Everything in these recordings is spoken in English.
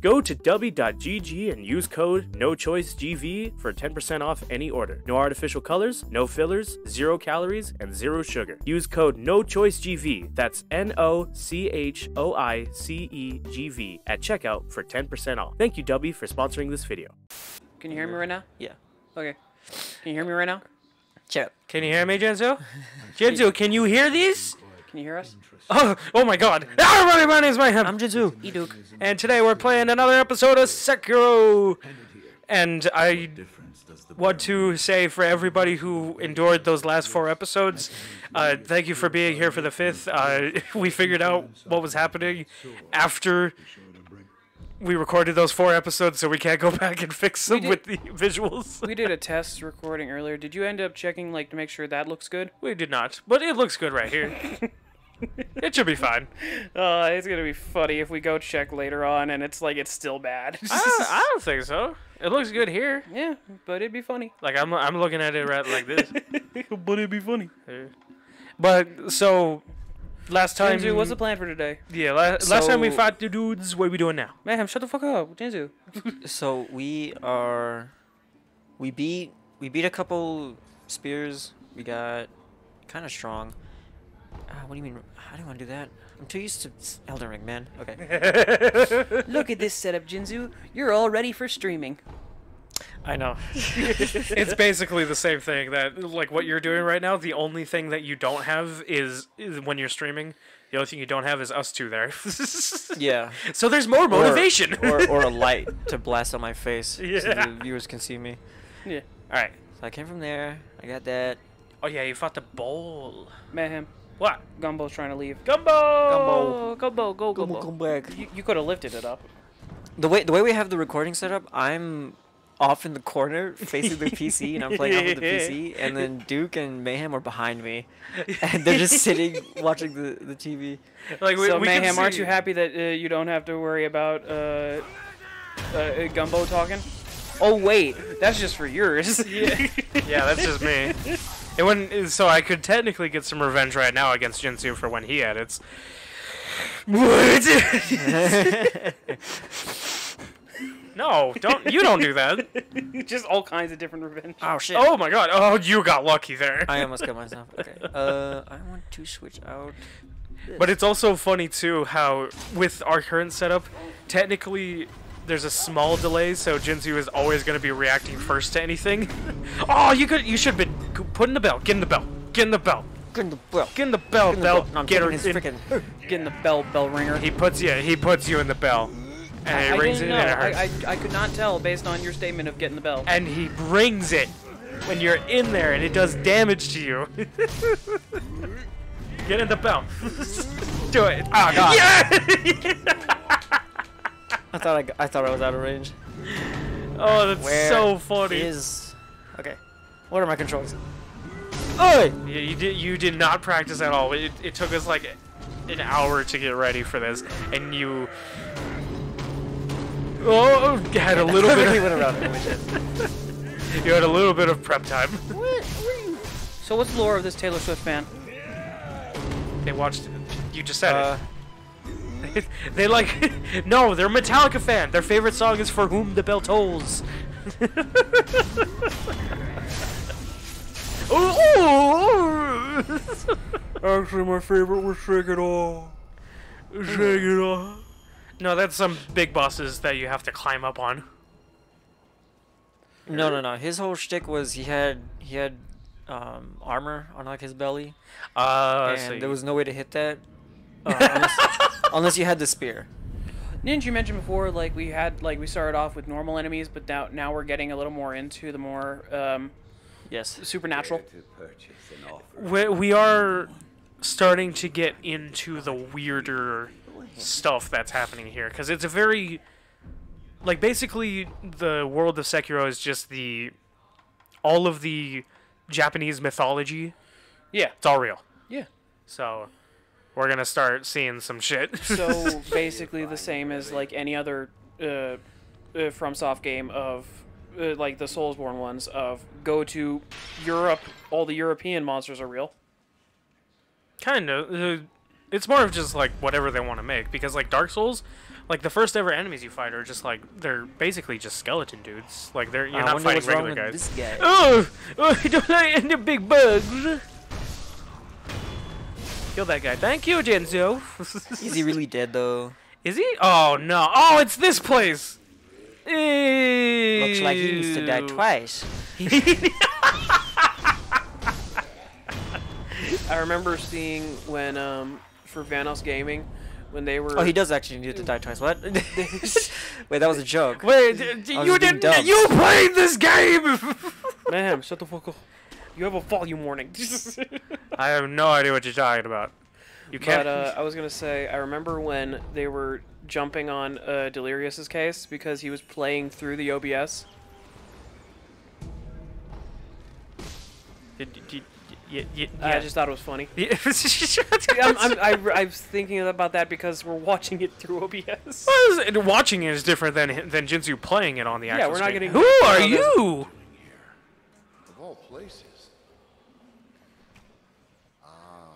Go to w.gg and use code NOCHOICEGV for 10% off any order. No artificial colors, no fillers, 0 calories, and 0 sugar. Use code NOCHOICEGV, that's NOCHOICEGV at checkout for 10% off. Thank you, W, for sponsoring this video. Can you hear me right now? Yeah. Okay. Can you hear me right now? Chat. Can you hear me, Genzo? Genzo, can you hear these? Can you hear us? Oh my god. Hi everybody, my name is Mayhem. I'm Genzo. Iduk. And today we're playing another episode of Sekiro. And I want to say for everybody who endured those last 4 episodes, thank you for being here for the 5th. We figured out what was happening after we recorded those 4 episodes, so we can't go back and fix them with the visuals. We did a test recording earlier. Did you end up checking, like, to make sure that looks good? We did not, but it looks good right here. It should be fine. It's gonna be funny if we go check later on and it's like it's still bad. I don't think so. It looks good here. Yeah, but it'd be funny. Like I'm looking at it right like this. But it'd be funny. But so. Last time, Jinzu, what's the plan for today? Yeah, last time we fought the dudes. What are we doing now? Mayhem, shut the fuck up, Jinzu. So we beat a couple spears. We got kind of strong. What do you mean? I don't want to do that. I'm too used to Elden Ring, man. Okay. Look at this setup, Jinzu. You're all ready for streaming. I know. It's basically the same thing that, like, what you're doing right now, the only thing that you don't have is when you're streaming, the only thing you don't have is us two there. Yeah. So there's more motivation. Or a light to blast on my face, yeah, so the viewers can see me. Yeah. All right. So I came from there. I got that. Oh, yeah, you fought the bowl. Mayhem. What? Gumbo's trying to leave. Gumbo! Gumbo, go, Gumbo. Come back. You could have lifted it up. The way we have the recording set up, I'm off in the corner facing the PC, and I'm playing off of the PC, and then Duke and Mayhem are behind me, and they're just sitting watching the TV. Like, so we Mayhem, aren't you happy that you don't have to worry about Gumbo talking? Oh wait, that's just for yours. Yeah, yeah, that's just me. It wouldn't, so I could technically get some revenge right now against Jinsu for when he edits. No, don't. You don't do that. Just all kinds of different revenge. Oh, shit. Oh, my God. Oh, you got lucky there. I almost killed myself. Okay. I want to switch out. But it's also funny, too, how with our current setup, technically, there's a small delay, so Jinzu is always going to be reacting first to anything. Oh, you should have been put in the bell. Get in the bell. Get in the bell. Get in the bell. Get in the bell. Get in the bell, bell ringer. He puts you in the bell. And he rings it, and it hurts. I could not tell based on your statement of getting the bell. And he brings it when you're in there, and it does damage to you. Get in the bell. Do it. Oh, God. Yeah! I thought I was out of range. Oh, that's so funny. Okay. What are my controls? Oh! Yeah, you did not practice at all. It took us like an hour to get ready for this, and you... Oh, had a little bit. You had a little bit of prep time. So, what's the lore of this Taylor Swift fan? They watched. You just said it. They like. No, they're a Metallica fan. Their favorite song is "For Whom the Bell Tolls." Actually, my favorite was "Shake It All." Shake It All. No, that's some big bosses that you have to climb up on. No. His whole shtick was he had armor on like his belly, and there was no way to hit that unless you had the spear. Didn't you mention before? Like we started off with normal enemies, but now we're getting a little more into the more yes, supernatural. We are starting to get into the weirder stuff that's happening here, because it's a very, like, basically the world of Sekiro is just all of the Japanese mythology. Yeah, it's all real. Yeah, so we're gonna start seeing some shit. So basically the same as like any other FromSoft game of like the Soulsborne ones of go to Europe, all the European monsters are real, kind of. It's more of just, like, whatever they want to make. Because, like, Dark Souls, like, the first ever enemies you fight are just, like, they're basically just skeleton dudes. Like, they're, you're not fighting regular guys. Oh! Oh, don't I end up big bugs? Kill that guy. Thank you, Genzo. Is he really dead, though? Is he? Oh, no. Oh, it's this place! Ew. Looks like he needs to die twice. I remember seeing when, for Vanos Gaming, when they were... Oh, he does actually need to die twice. What? Wait, that was a joke. Wait, you didn't... You played this game! Man, shut the fuck up. You have a volume warning. I have no idea what you're talking about. You can't... But, I was going to say, I remember when they were jumping on Delirious's case because he was playing through the OBS. Yeah, I just thought it was funny. I was thinking about that because we're watching it through OBS. Well, watching it is different than Jinsu playing it on the actual stream. Getting... Who are you? Of all places.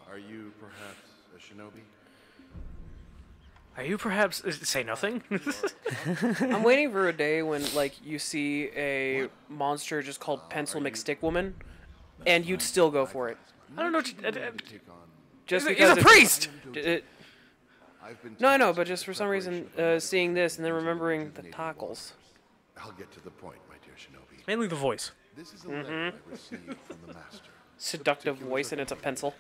Are you perhaps a shinobi? Are you perhaps... Say nothing? I'm waiting for a day when, like, you see a monster just called Pencil McStick Woman. And you'd still go for it. I don't know. He's a priest. No, I know, but just for some reason, seeing this and then remembering the tackles. I'll get to the point, my dear Shinobi. Mainly the voice. This is a letter I received from the master. Seductive voice, and it's a pencil.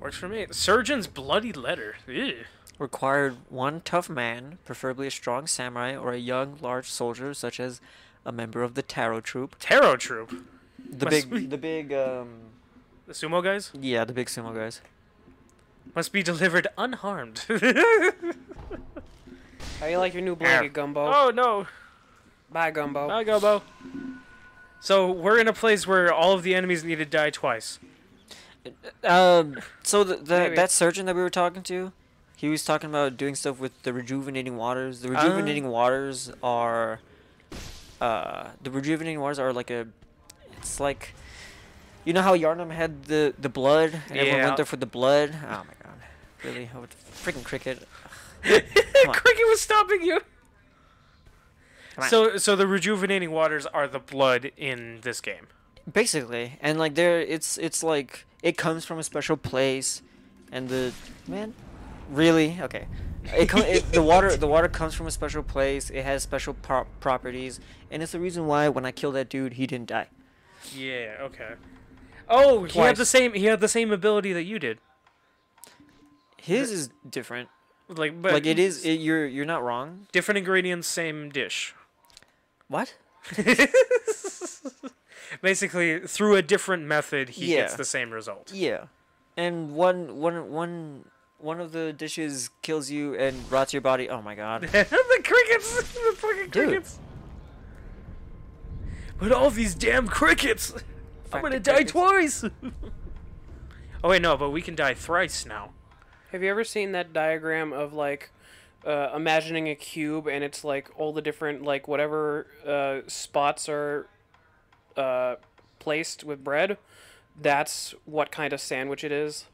Works for me. Surgeon's bloody letter. Ew. Required one tough man, preferably a strong samurai or a young, large soldier, such as. A member of the Taro Troop. Taro Troop? The sumo guys? Yeah, the big sumo guys. Must be delivered unharmed. How you like your new blanket, Gumbo? Oh, no. Bye, Gumbo. Bye, Gumbo. So, we're in a place where all of the enemies need to die twice. So, that surgeon that we were talking to, he was talking about doing stuff with the rejuvenating waters. The rejuvenating waters are... the rejuvenating waters are like a, it's like, you know how Yharnam had the blood and everyone went there for the blood. Oh my god, really? Oh, freaking cricket! Cricket was stopping you. So the rejuvenating waters are the blood in this game, basically, and like it's like it comes from a special place, and the man, really okay. The water comes from a special place. It has special properties, and it's the reason why when I killed that dude, he didn't die. Yeah. Okay. Oh, twice. He had the same ability that you did. His is different. Like, but like it is. You're not wrong. Different ingredients, same dish. What? Basically, through a different method, he gets the same result. Yeah. And one of the dishes kills you and rots your body. Oh my god. The crickets! The fucking crickets! Dude. But all these damn crickets! I'm gonna die twice! Oh wait, no, but we can die thrice now. Have you ever seen that diagram of, like, imagining a cube and it's, like, all the different, like, whatever spots are placed with bread? That's what kind of sandwich it is.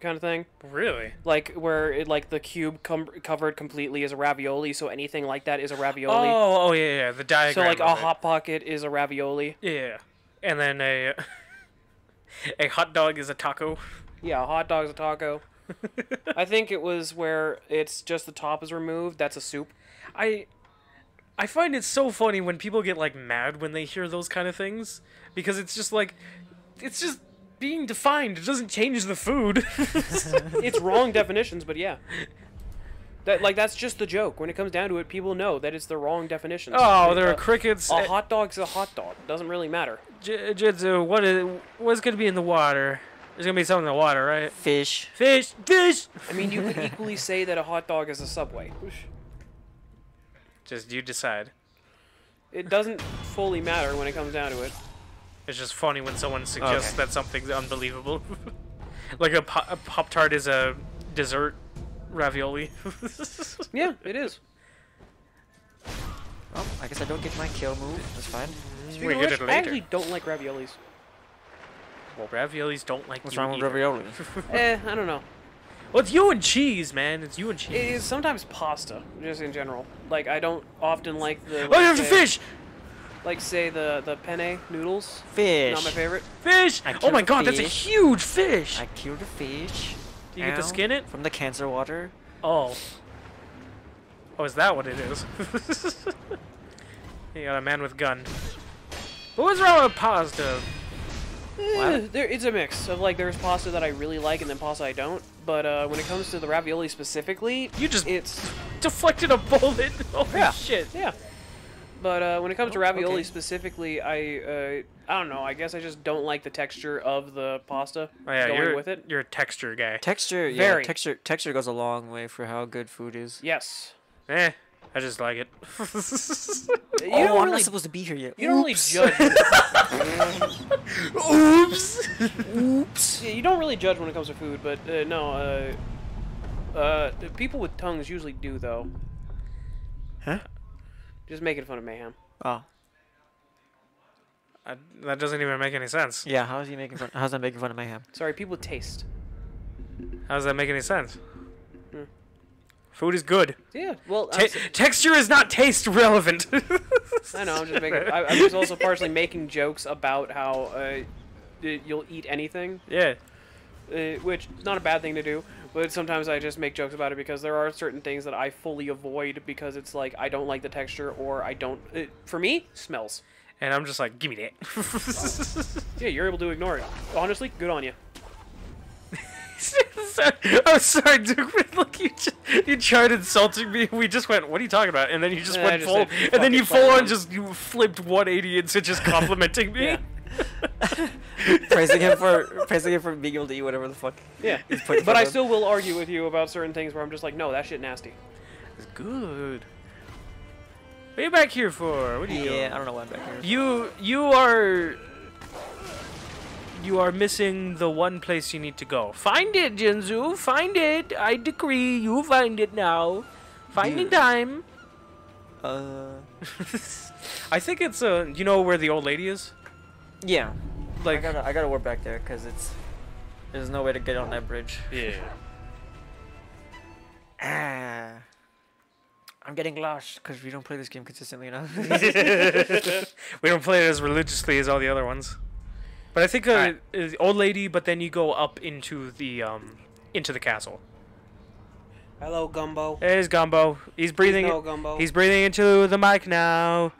Kind of thing. Really? Like where it, like the cube covered completely is a ravioli, so anything like that is a ravioli. Oh, yeah, the diagram. So like a hot pocket is a ravioli. Yeah, and then a hot dog is a taco. Yeah, a hot dog is a taco. I think it was where it's just the top is removed. That's a soup. I find it so funny when people get like mad when they hear those kind of things because it's just like, it's just. Being defined, it doesn't change the food. It's wrong definitions, but yeah, that's just the joke. When it comes down to it, people know that it's the wrong definitions. Oh, there are crickets. A hot dog's a hot dog. Doesn't really matter. Jitsu, what's gonna be in the water? There's gonna be something in the water, right? Fish. Fish. Fish. I mean, you could equally say that a hot dog is a Subway. Just you decide. It doesn't fully matter when it comes down to it. It's just funny when someone suggests that something's unbelievable. Like a Pop-Tart is a dessert ravioli. Yeah, it is. Well, I guess I don't get my kill move. That's fine. Speaking of which, I actually don't like raviolis. Well, raviolis don't like What's you wrong either. With raviolis? I don't know. Well, it's you and cheese, man. It's you and cheese. It's sometimes pasta, just in general. Like, I don't often like the... Like, oh, you have to fish! Like, say, the penne noodles. Fish. Not my favorite. Fish! Oh my god, that's a huge fish! I killed a fish. Do you get to skin it? From the cancer water. Oh. Oh, is that what it is? You got a man with gun. But what's wrong with pasta? There, it's a mix of, like, there's pasta that I really like and then pasta I don't. But when it comes to the ravioli specifically, you just deflected a bullet. Oh yeah. Shit. Yeah. But when it comes to ravioli specifically, I don't know. I guess I just don't like the texture of the pasta. Oh, yeah, you're a texture guy. Texture, yeah. Very. Texture goes a long way for how good food is. Yes. Eh. I just like it. I'm not supposed to be here yet. You don't really judge. Oops. Oops. Yeah, you don't really judge when it comes to food, but people with tongues usually do, though. Huh? Just making fun of Mayhem. Oh. That doesn't even make any sense. Yeah, how is he making fun? How's that making fun of Mayhem? Sorry, people with taste. How does that make any sense? Food is good. Yeah. Well, texture is not taste relevant. I know. I'm just making. I was also partially making jokes about how you'll eat anything. Yeah. Which is not a bad thing to do, but sometimes I just make jokes about it because there are certain things that I fully avoid because it's like I don't like the texture or I don't. For me, smells. And I'm just like, give me that. Yeah, you're able to ignore it. Honestly, good on you. I'm sorry, Duke, but look, you tried insulting me, we just went, what are you talking about? And then you just went full, and then you full on just, you flipped 180 into just complimenting me. praising him for being able to eat whatever the fuck. Yeah, but I still will argue with you about certain things where I'm just like, no, that shit nasty. It's good. What are you back here for? What are you doing? Yeah, I don't know why I'm back here. You are missing the one place you need to go. Find it, Jinzu. Find it. I decree you find it now. Finding time. I think it's you know where the old lady is? Yeah. Like I gotta work back there because there's no way to get on that bridge. Yeah. I'm getting lost because we don't play this game consistently enough. We don't play it as religiously as all the other ones. But I think old lady, but then you go up into the castle. Hello, Gumbo. There's Gumbo. He's breathing. Hello, Gumbo. He's breathing into the mic now.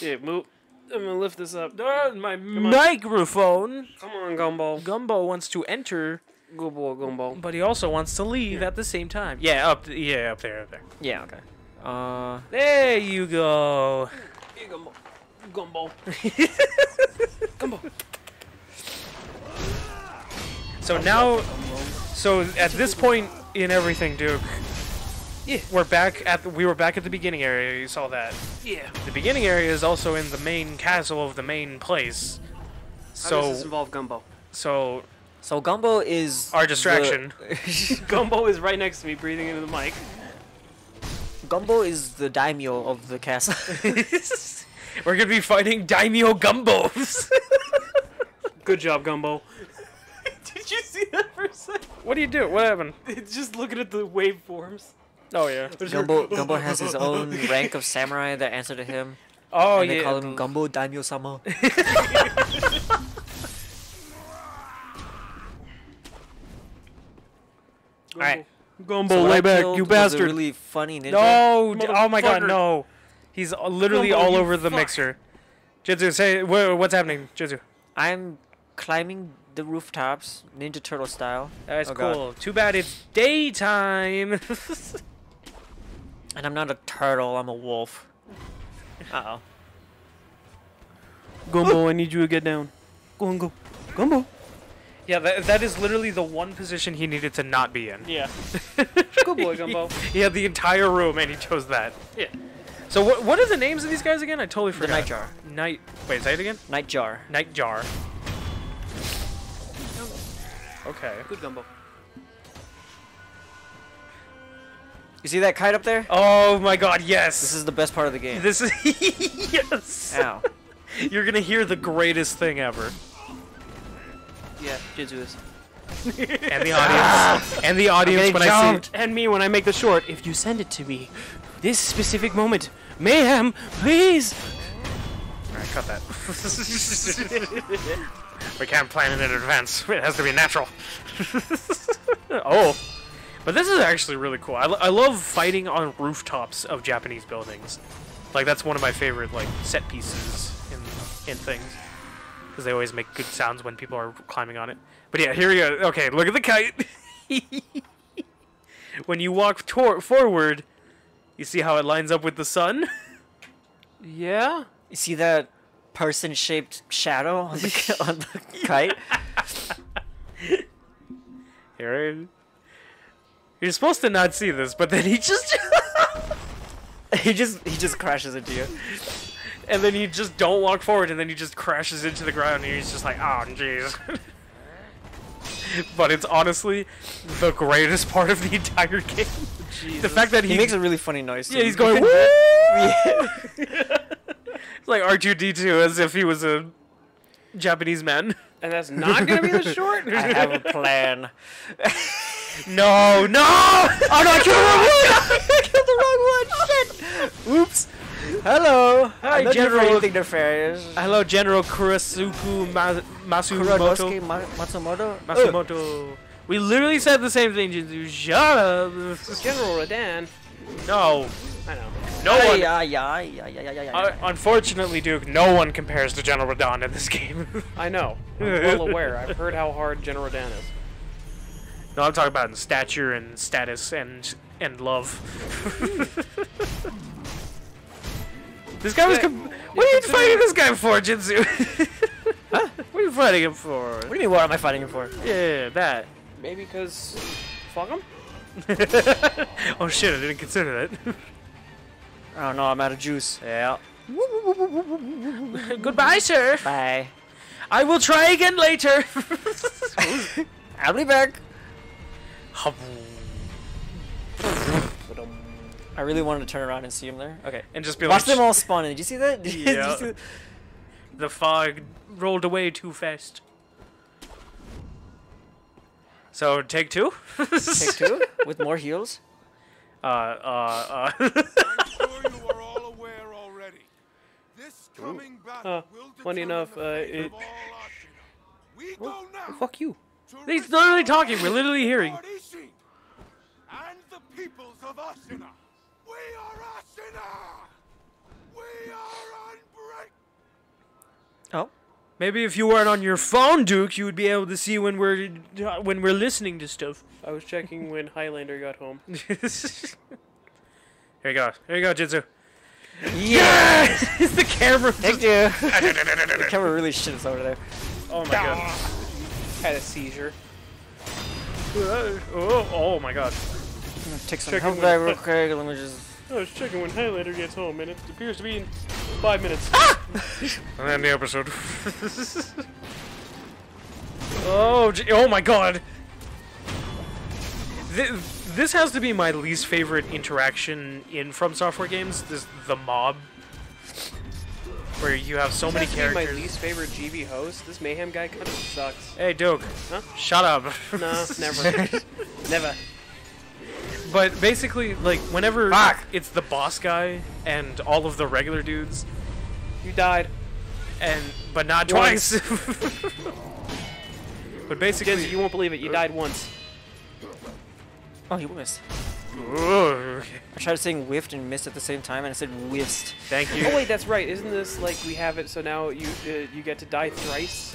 Yeah, move. I'm gonna lift this up. My microphone. Come on, Gumbo. Gumbo wants to enter. Good boy, Gumbo. But he also wants to leave at the same time. Yeah, up there. Yeah, okay. There you go. Hey, Gumbo. Gumbo. Gumbo. So at this point in everything, Duke, yeah, we were back at the beginning area. You saw that. Yeah. The beginning area is also in the main castle of the main place. How does this involve Gumbo? So Gumbo is our distraction. Gumbo is right next to me, breathing into the mic. Gumbo is the daimyo of the castle. We're gonna be fighting daimyo Gumbos. Good job, Gumbo. Did you see that for a second? What do you do? What happened? It's just looking at the waveforms. Oh yeah. Gumbo has his own rank of samurai that answer to him. Oh and yeah. They call him Gumbo Daimyo Sama. All right. Gumbo, so lay back, you bastard! Really funny ninja. No, oh my god, no! He's literally all over the mixer. Jitsu, say what's happening, Jitsu? I'm climbing the rooftops, Ninja Turtle style. That's cool. God. Too bad it's daytime. And I'm not a turtle. I'm a wolf. Uh oh. Gumbo, I need you to get down. Gumbo. Yeah, that is literally the one position he needed to not be in. Yeah. Good boy, Gumbo. He had the entire room, and he chose that. Yeah. So what are the names of these guys again? I totally forgot. The Nightjar. Wait, say it again? Nightjar. Nightjar. Okay. Good, Gumbo. You see that kite up there? Oh my god, yes! This is the best part of the game. This is... yes! Ow. You're gonna hear the greatest thing ever. Yeah, Jitsu is. And the audience. And the audience when I see it. And me when I make the short. If you send it to me, this specific moment, mayhem, please! Alright, cut that. We can't plan it in advance. It has to be natural. Oh. But this is actually really cool. I love fighting on rooftops of Japanese buildings. Like, that's one of my favorite, like, set pieces in things. Because they always make good sounds when people are climbing on it. But yeah, here we go. Okay, look at the kite. When you walk forward, you see how it lines up with the sun? Yeah. You see that person-shaped shadow on the, on the kite? Here it is. You're supposed to not see this, but then he just he just crashes into you. And then you just don't walk forward, and then he just crashes into the ground, and he's just like, oh, jeez. But it's honestly the greatest part of the entire game. Jesus. The fact that he makes a really funny noise too. Yeah, he's going, woo! It's like R2-D2 as if he was a Japanese man. And that's not gonna be the short? I have a plan. No, no! Oh no, I killed the wrong one! I killed the wrong one! Shit! Oops! Hello! Hi, General. Anything nefarious. Hello, General Kuranosuke Matsumoto. Matsumoto. We literally said the same thing. Shut up! General Rodan. No. I know. No one. Unfortunately, Duke, no one compares to General Rodan in this game. I know. I'm well aware. I've heard how hard General Rodan is. No, I'm talking about in stature and status and love. This guy was... What are you fighting this guy for, Jinzu? Huh? What are you fighting him for? What do you mean, what am I fighting him for? Yeah, that. Maybe because... Fuck him? Oh shit, I didn't consider that. Oh no, I'm out of juice. Yeah. Goodbye, sir. Bye. I will try again later. I'll be back. I really wanted to turn around and see him there. Okay, and just be like, watch them all spawn in. Did you see that? Yeah. See that? The fog rolled away too fast. So take two. Take two with more heals. I'm sure you are all aware already. This coming battle will funny enough, well, fuck you. He's literally talking. We're literally hearing. And the peoples of Ashina. We are Ashina. We are unbreakable. Oh, maybe if you weren't on your phone, Duke, you would be able to see when we're listening to stuff. I was checking when Highlander got home. Here you go. Here you go, Jitsu. Yes, yeah! It's the camera. Thank you. The camera really shits over there. Oh my god. Had a seizure. Oh my god. I'm gonna take some help back real quick. Let me just... I was checking when Highlander gets home, and it appears to be in 5 minutes. Ah! And then the episode. Oh my god. This has to be my least favorite interaction in From Software games. This the mob. Where you have so many characters. My least favorite GB host. This mayhem guy kind of sucks. Hey, Duke. Huh? Shut up. No, never. Never. But basically, like, whenever it's the boss guy and all of the regular dudes. You died. And but not twice. But basically, Jesse, you won't believe it. You died once. Oh, you missed. I tried saying whiffed and missed at the same time, and I said whiffed. Thank you. Oh wait, that's right. Isn't this like we have it? So now you get to die thrice.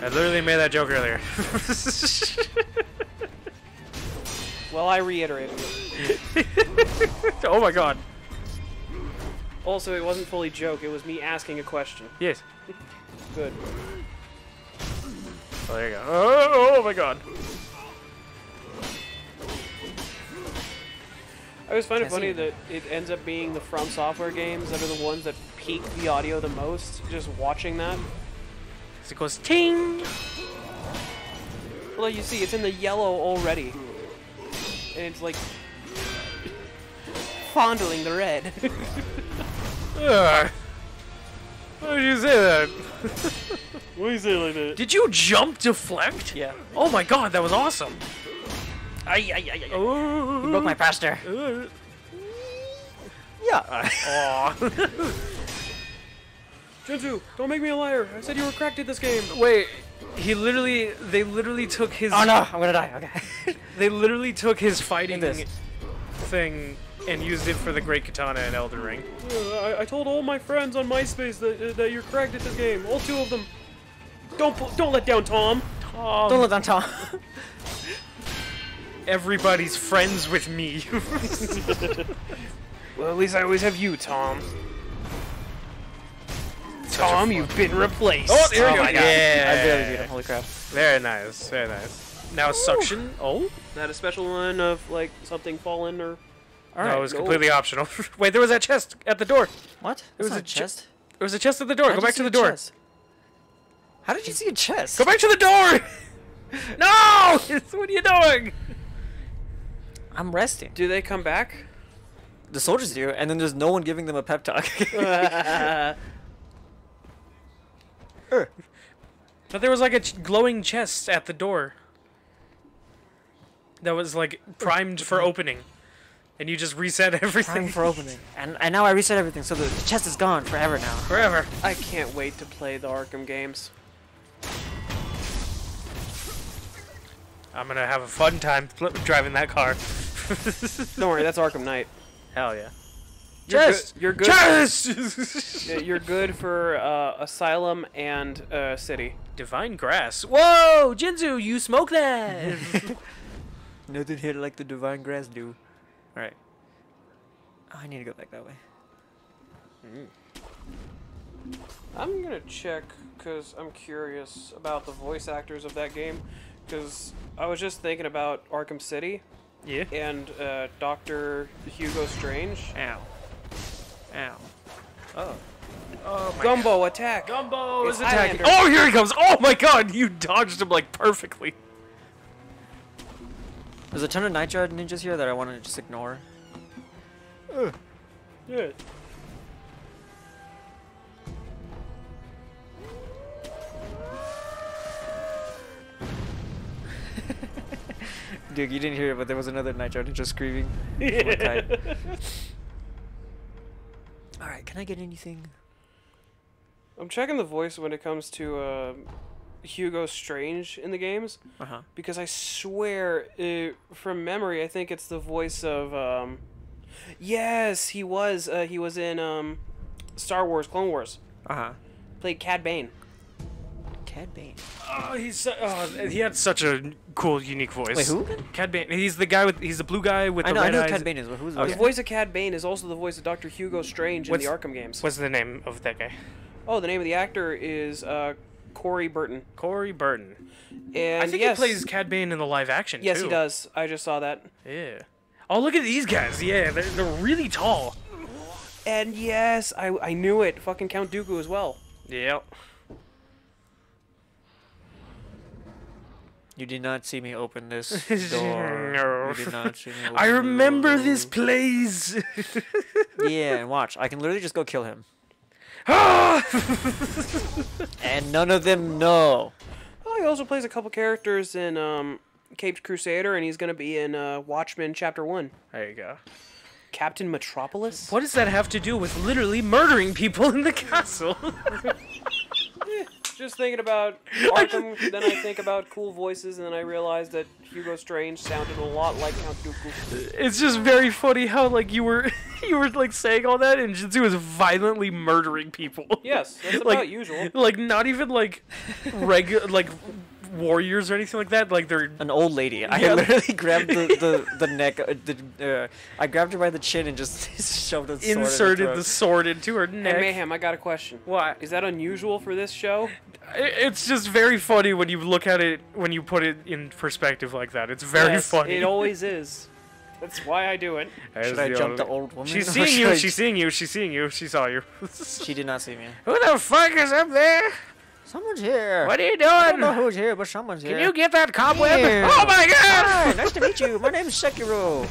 I literally made that joke earlier. Well, I reiterated it. Oh my god. Also, it wasn't fully joke. It was me asking a question. Yes. Good. Oh, there you go. Oh my god. I always find it funny that it ends up being the From Software games that are the ones that peak the audio the most, just watching that. It goes ting! Well, you see, it's in the yellow already. And it's like... fondling the red. Why did you say that? What do you say like that? Did you jump deflect? Yeah. Oh my god, that was awesome. I. Oh. You broke my pastor. Yeah. Aw. Jinzu, don't make me a liar. I said you were cracked at this game. Wait. They literally took his... Oh no, I'm gonna die, okay. They literally took his fighting thing and used it for the Great Katana in Elden Ring. I told all my friends on MySpace that you're cracked at this game. All two of them. Don't let down Tom. Don't let down Tom. Everybody's friends with me. Well, at least I always have you, Tom. Tom, you've been replaced. Oh, there we go. Yeah. I barely beat him. Holy crap. Very nice. Very nice. Now, ooh. Suction. Oh? Not a special one of, like, something fallen or... All right. No, it was completely optional. Wait, there was that chest at the door. What? There was a chest? There was a chest at the door. Go back to the door. How did you see a chest? Go back to the door! No! What are you doing? I'm resting. Do they come back? The soldiers do, and then there's no one giving them a pep talk. But there was like a glowing chest at the door that was like primed for opening, and you just reset everything. Primed for opening, and now I reset everything, so the chest is gone forever now. Forever. I can't wait to play the Arkham games. I'm gonna have a fun time driving that car. Don't worry, that's Arkham Knight. Hell yeah. Yes! You're good. Yes! You're good for Asylum and City. Divine Grass. Whoa! Jinzu, you smoke that! Nothing hit like the Divine Grass do. Alright. Oh, I need to go back that way. Mm. I'm gonna check, because I'm curious about the voice actors of that game, because I was just thinking about Arkham City. Yeah. And Dr. Hugo Strange. Ow. Ow. Oh. Oh my Gumbo, god. Attack! Gumbo is attacking! Oh, here he comes! Oh my god! You dodged him, like, perfectly. There's a ton of Nightjar ninjas here that I want to just ignore. Yeah. Dude, you didn't hear it, but there was another Nightjar ninja screaming. Yeah. Alright, can I get anything? I'm checking the voice when it comes to Hugo Strange in the games. Uh-huh. Because I swear, from memory, I think it's the voice of... Yes, he was. He was in Star Wars: Clone Wars. Uh-huh. Played Cad Bane. Cad Bane. Oh, he had such a cool, unique voice. Wait, who? Cad Bane. He's the guy with. He's the blue guy with the red eyes. I know who Cad Bane is. But who's the voice of Cad Bane is also the voice of Dr. Hugo Strange in the Arkham games. What's the name of that guy? Oh, the name of the actor is Corey Burton. Corey Burton. And I think he plays Cad Bane in the live action. Yes, too. He does. I just saw that. Yeah. Oh, look at these guys. Yeah, they're really tall. And yes, I knew it. Fucking Count Dooku as well. Yep. You did not see me open this door. No. You did not see me open this place. Yeah, and watch. I can literally just go kill him. And none of them know. Oh, he also plays a couple characters in Caped Crusader, and he's going to be in Watchmen Chapter 1. There you go. Captain Metropolis? What does that have to do with literally murdering people in the castle? Just thinking about Arkham, then I think about cool voices, and then I realized that Hugo Strange sounded a lot like Count Dooku. It's just very funny how, like, you were like saying all that, and Jinzu was violently murdering people. Yes, that's like, about usual. Like, not even like regular, like warriors or anything like that. Like they're an old lady. Yeah. I literally grabbed the neck. I grabbed her by the chin and just shoved a sword. Inserted the sword into her neck. Hey, Mayhem, I got a question. What? Is that unusual for this show? It's just very funny when you look at it, when you put it in perspective like that. It's very funny. It always is. That's why I do it. Should I jump the old woman? She's seeing you. She's seeing you. She's seeing you. She saw you. She did not see me. Who the fuck is up there? Someone's here. What are you doing? I don't know who's here, but someone's here. Can you get that cobweb? Here. Oh my god! Hi, nice to meet you. My name's Sekiro.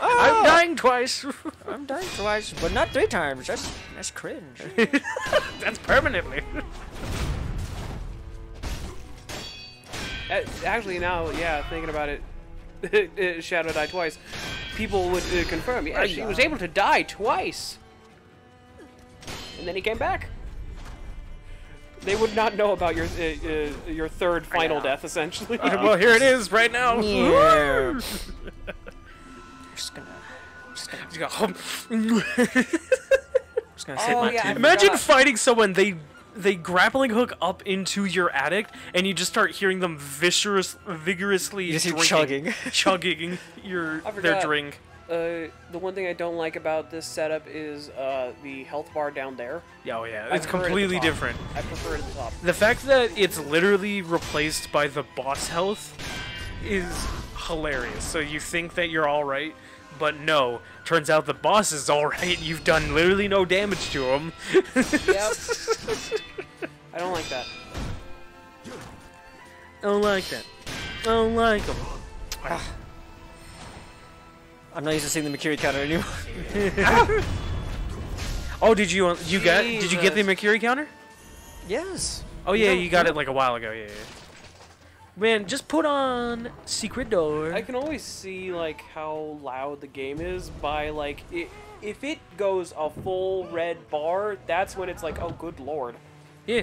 Oh. I'm dying twice. I'm died twice, but not three times. That's cringe. That's permanently. Actually, now, yeah, thinking about it, Shadow Die Twice. People would confirm. Yeah, she was able to die twice, and then he came back. They would not know about your third final death, essentially. Well, here it is, right now. Yeah. I'm just gonna save my team. Imagine fighting someone they grappling hook up into your attic, and you just start hearing them vigorously chugging their drink. The one thing I don't like about this setup is the health bar down there. Oh yeah, it's completely different. I prefer it at the top. The fact that it's literally replaced by the boss health is hilarious. So you think that you're all right, but no. Turns out the boss is all right. You've done literally no damage to him. Yep. I don't like that. Don't like him. I'm not used to seeing the Mercury counter anymore. Oh, did you get the Mercury counter? Yes. Oh yeah, you got it like a while ago. Yeah. Man, just put on Secret Door. I can always see like how loud the game is by like if it goes a full red bar, that's when it's like, oh good lord. Yeah.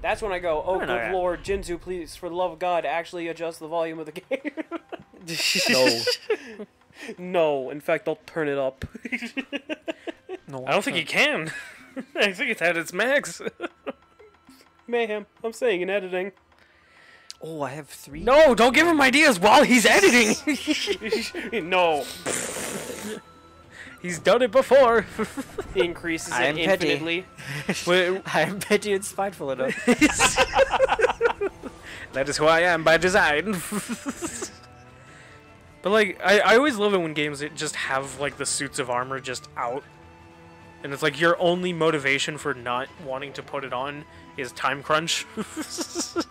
That's when I go, oh good lord, Jinzu, please, for the love of God, actually adjust the volume of the game. No. No, in fact, I'll turn it up. No, I don't think you can. I think it's at its max. Mayhem, I'm saying in editing. Oh, I have three. No, don't give him ideas while he's editing. No. He's done it before. He increases it infinitely. I'm petty and spiteful enough. That is who I am by design. But like, I always love it when games just have like the suits of armor just out, and it's like your only motivation for not wanting to put it on is time crunch.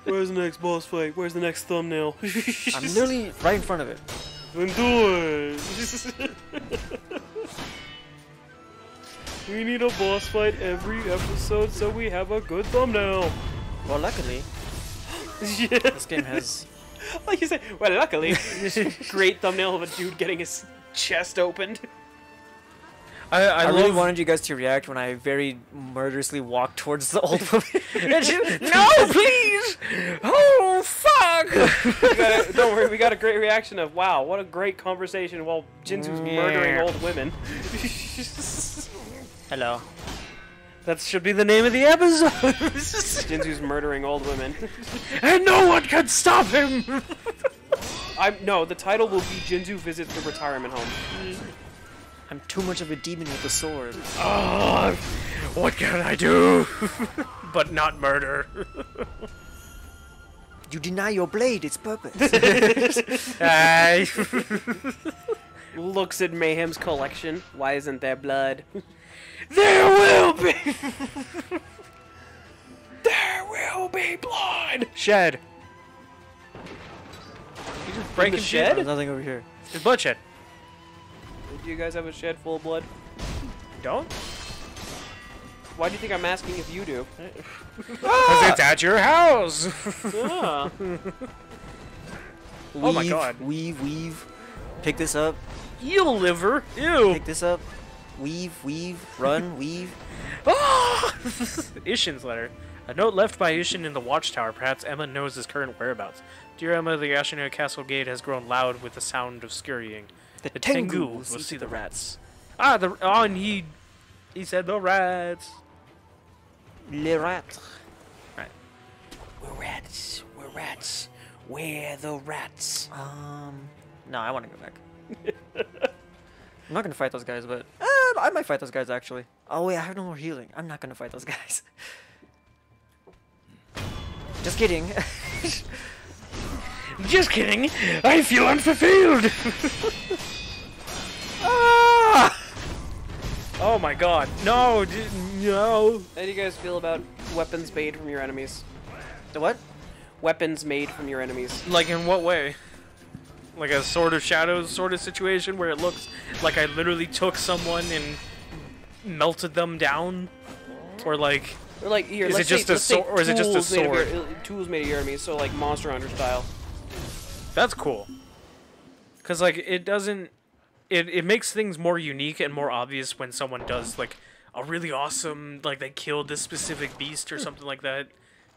Where's the next boss fight? Where's the next thumbnail? I'm literally right in front of it. Then do it. We need a boss fight every episode so we have a good thumbnail. Well, luckily, yeah. This game has. Like you said, well, luckily, great thumbnail of a dude getting his chest opened. I really wanted you guys to react when I very murderously walked towards the old woman. No, please! Oh, fuck! Don't worry, we got a great reaction of, wow, what a great conversation while Jinzu's murdering old women. Hello. That should be the name of the episode. Jinzu's murdering old women, and no one can stop him. No, the title will be Jinzu visits the retirement home. I'm too much of a demon with a sword. Oh, what can I do? But not murder. You deny your blade its purpose. Looks at Mayhem's collection. Why isn't there blood? There will be. There will be blood. Shed. You just break the shed. There's nothing over here. There's bloodshed. Do you guys have a shed full of blood? Don't. Why do you think I'm asking if you do? Because it's at your house. Ah. Oh my God. Weave. Pick this up. Eel liver. Ew. Pick this up. Weave, run, weave. Oh! Ishin's letter. A note left by Ishin in the watchtower. Perhaps Emma knows his current whereabouts. Dear Emma, the Ashina Castle gate has grown loud with the sound of scurrying. The Tengu will see the rats. And he said the rats. Le rats. Right. We're rats. We're the rats. No, I want to go back. I'm not gonna fight those guys, but I might fight those guys actually. Oh wait, I have no more healing. I'm not gonna fight those guys. Just kidding. Just kidding. I feel unfulfilled. Ah! Oh my God. No, no. How do you guys feel about weapons made from your enemies? The what? Weapons made from your enemies. Like in what way? like a Sword of Shadows sort of situation where it looks like I literally took someone and melted them down, or like here, is it just a sword, or is it just a sword? Tools made of your enemies, so like Monster Hunter style. That's cool, cause like it doesn't, it makes things more unique and more obvious when someone does like a really awesome, like they killed this specific beast or something like that,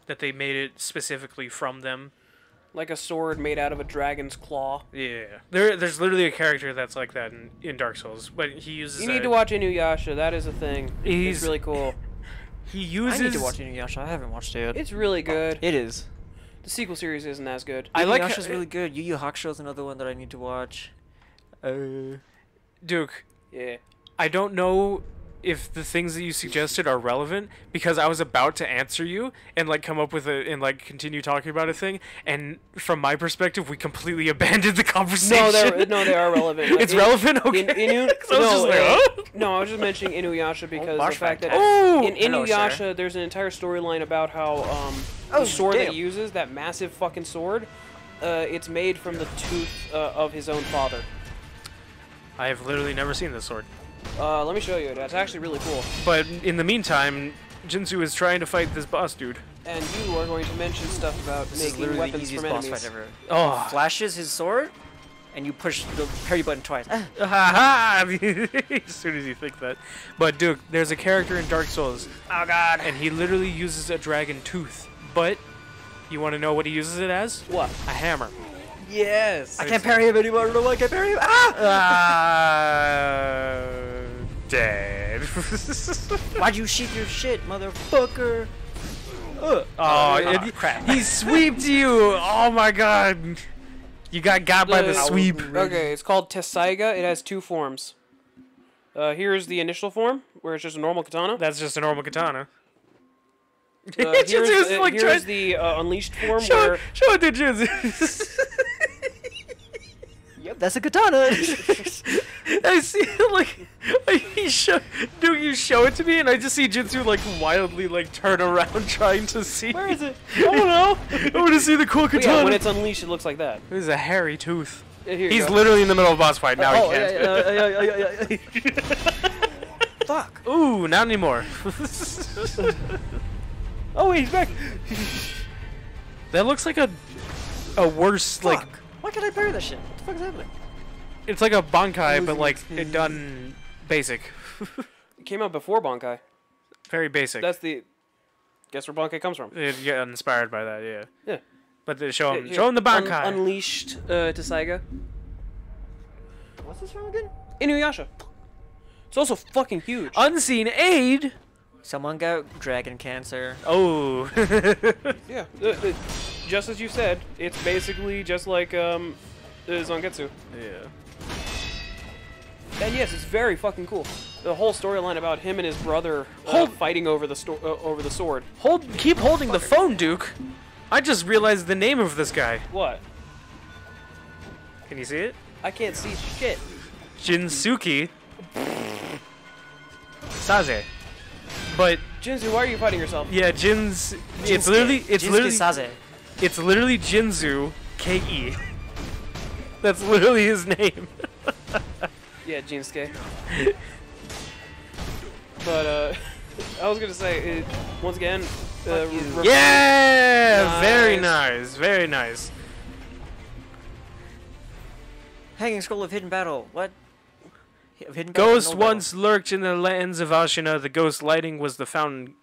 that they made it specifically from them. Like a sword made out of a dragon's claw. Yeah. There's literally a character that's like that in Dark Souls, but he uses... You need to watch Inuyasha. That is a thing. It's really cool. He uses... I need to watch Inuyasha. I haven't watched it. It's really good. It is. The sequel series isn't as good. Inuyasha's really good. Yu Yu Hakusho is another one that I need to watch. Duke. Yeah? I don't know if the things that you suggested are relevant, because I was about to answer you and like come up with a and like continue talking about a thing, and from my perspective we completely abandoned the conversation. No, they are relevant. Like, it's relevant. Okay. No, I was just mentioning Inuyasha because the fact that in Inuyasha there's an entire storyline about how the sword that he uses, that massive fucking sword, it's made from the tooth of his own father. I have literally never seen this sword. Let me show you. That's actually really cool. But in the meantime, Jinsu is trying to fight this boss dude. And you are going to mention stuff about making weapons from enemies. Boss fight ever. Oh. Flashes his sword, and you push the parry button twice. As soon as you think that. But Duke, there's a character in Dark Souls. Oh God. And he literally uses a dragon tooth. But you want to know what he uses it as? What? A hammer. Yes. I can't parry him anymore. I don't know why I can't parry him. Dead. Why'd you sheep your shit, motherfucker? Crap. He sweeped you. Oh my God. You got by the sweep. Okay, it's called Tessaiga. It has two forms. Here's the initial form, where it's just a normal katana. That's just a normal katana. Here's the unleashed form. Show it to Jinsu. Yep, that's a katana. I see, like you show it to me, and I just see Jinsu like wildly like turn around trying to see. Where is it? I don't know. I want to see the cool katana. Yeah, when it's unleashed, it looks like that. It is a hairy tooth. Yeah, he's literally in the middle of a boss fight now. He can't. Fuck. Ooh, not anymore. Oh wait, he's back. That looks like a worse like. Why can't I parry that shit? What the fuck is happening? It's like a Bankai, but like it done basic. It came out before Bankai. Very basic. That's the. Guess where Bankai comes from. It got inspired by that, yeah. Yeah. But they show him the Bankai. Unleashed Tessaiga. What's this from again? Inuyasha. It's also fucking huge. Unseen aid. Someone got dragon cancer. Oh. Yeah. Just as you said, it's basically just like Zangetsu. Yeah. And yes, it's very fucking cool. The whole storyline about him and his brother fighting over the sword. Keep holding the phone, Duke. I just realized the name of this guy. What? Can you see it? I can't see shit. Jinsuke Saze. But Jinsu, why are you fighting yourself? Yeah, it's literally Jinsu K.E. That's literally his name. Yeah, Jinsuke. But I was gonna say once again. Yeah, nice. Very nice, very nice. Hanging Scroll of Hidden Battle. What? Ghost once lurked in the lands of Ashina. The ghost lighting was the fountain,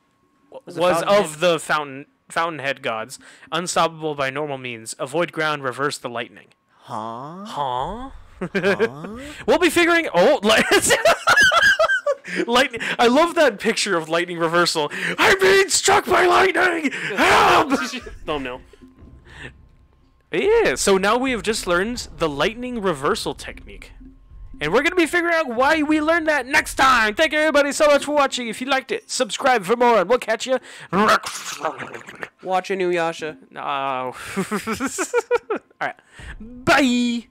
fountainhead gods, unstoppable by normal means. Avoid ground, reverse the lightning. Huh? Huh? Huh? We'll be figuring. Oh, lightning! I love that picture of lightning reversal. I'm being struck by lightning. Help! Thumbnail. Yeah. So now we have just learned the lightning reversal technique. And we're going to be figuring out why we learned that next time. Thank you, everybody, so much for watching. If you liked it, subscribe for more, and we'll catch you. Watch Inuyasha. No. All right. Bye.